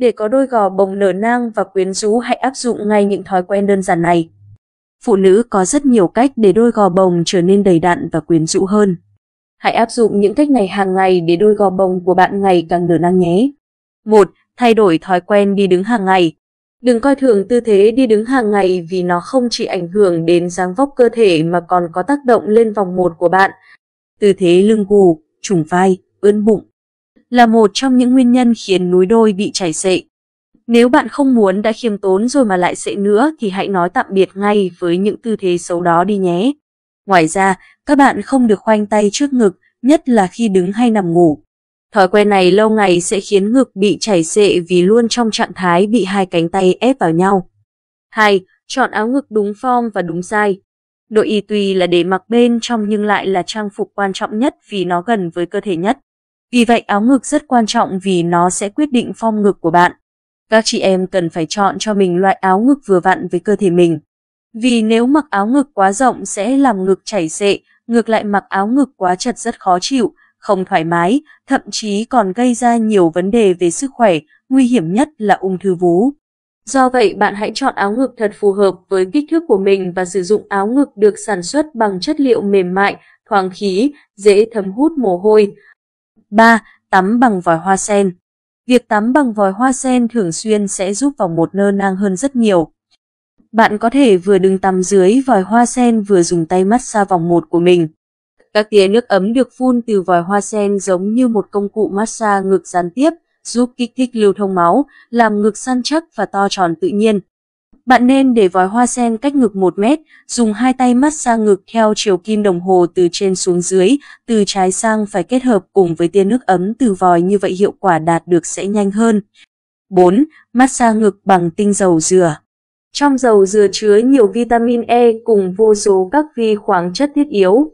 Để có đôi gò bồng nở nang và quyến rũ, hãy áp dụng ngay những thói quen đơn giản này. Phụ nữ có rất nhiều cách để đôi gò bồng trở nên đầy đặn và quyến rũ hơn. Hãy áp dụng những cách này hàng ngày để đôi gò bồng của bạn ngày càng nở nang nhé. 1. Thay đổi thói quen đi đứng hàng ngày. Đừng coi thường tư thế đi đứng hàng ngày vì nó không chỉ ảnh hưởng đến dáng vóc cơ thể mà còn có tác động lên vòng một của bạn. Tư thế lưng gù, trùng vai, ưỡn bụng là một trong những nguyên nhân khiến núi đôi bị chảy xệ. Nếu bạn không muốn đã khiêm tốn rồi mà lại xệ nữa thì hãy nói tạm biệt ngay với những tư thế xấu đó đi nhé. Ngoài ra, các bạn không được khoanh tay trước ngực, nhất là khi đứng hay nằm ngủ. Thói quen này lâu ngày sẽ khiến ngực bị chảy xệ vì luôn trong trạng thái bị hai cánh tay ép vào nhau. 2. Chọn áo ngực đúng form và đúng size. Nội y tuy là để mặc bên trong nhưng lại là trang phục quan trọng nhất vì nó gần với cơ thể nhất. Vì vậy áo ngực rất quan trọng vì nó sẽ quyết định form ngực của bạn. Các chị em cần phải chọn cho mình loại áo ngực vừa vặn với cơ thể mình. Vì nếu mặc áo ngực quá rộng sẽ làm ngực chảy xệ, ngược lại mặc áo ngực quá chật rất khó chịu, không thoải mái, thậm chí còn gây ra nhiều vấn đề về sức khỏe, nguy hiểm nhất là ung thư vú. Do vậy bạn hãy chọn áo ngực thật phù hợp với kích thước của mình và sử dụng áo ngực được sản xuất bằng chất liệu mềm mại, thoáng khí, dễ thấm hút mồ hôi. 3. Tắm bằng vòi hoa sen. Việc tắm bằng vòi hoa sen thường xuyên sẽ giúp vòng một nở nang hơn rất nhiều. Bạn có thể vừa đứng tắm dưới vòi hoa sen vừa dùng tay massage vòng một của mình. Các tia nước ấm được phun từ vòi hoa sen giống như một công cụ massage ngực gián tiếp, giúp kích thích lưu thông máu, làm ngực săn chắc và to tròn tự nhiên. Bạn nên để vòi hoa sen cách ngực 1 mét, dùng hai tay massage ngực theo chiều kim đồng hồ từ trên xuống dưới, từ trái sang phải kết hợp cùng với tia nước ấm từ vòi, như vậy hiệu quả đạt được sẽ nhanh hơn. 4. Massage ngực bằng tinh dầu dừa. Trong dầu dừa chứa nhiều vitamin E cùng vô số các vi khoáng chất thiết yếu.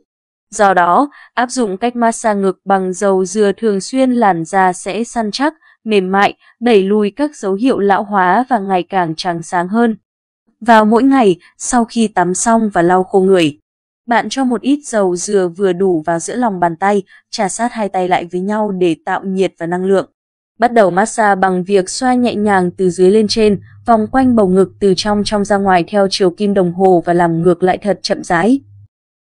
Do đó, áp dụng cách massage ngực bằng dầu dừa thường xuyên, làn da sẽ săn chắc, mềm mại, đẩy lùi các dấu hiệu lão hóa và ngày càng trắng sáng hơn. Vào mỗi ngày, sau khi tắm xong và lau khô người, bạn cho một ít dầu dừa vừa đủ vào giữa lòng bàn tay, chà sát hai tay lại với nhau để tạo nhiệt và năng lượng. Bắt đầu massage bằng việc xoa nhẹ nhàng từ dưới lên trên, vòng quanh bầu ngực từ trong ra ngoài theo chiều kim đồng hồ và làm ngược lại thật chậm rãi.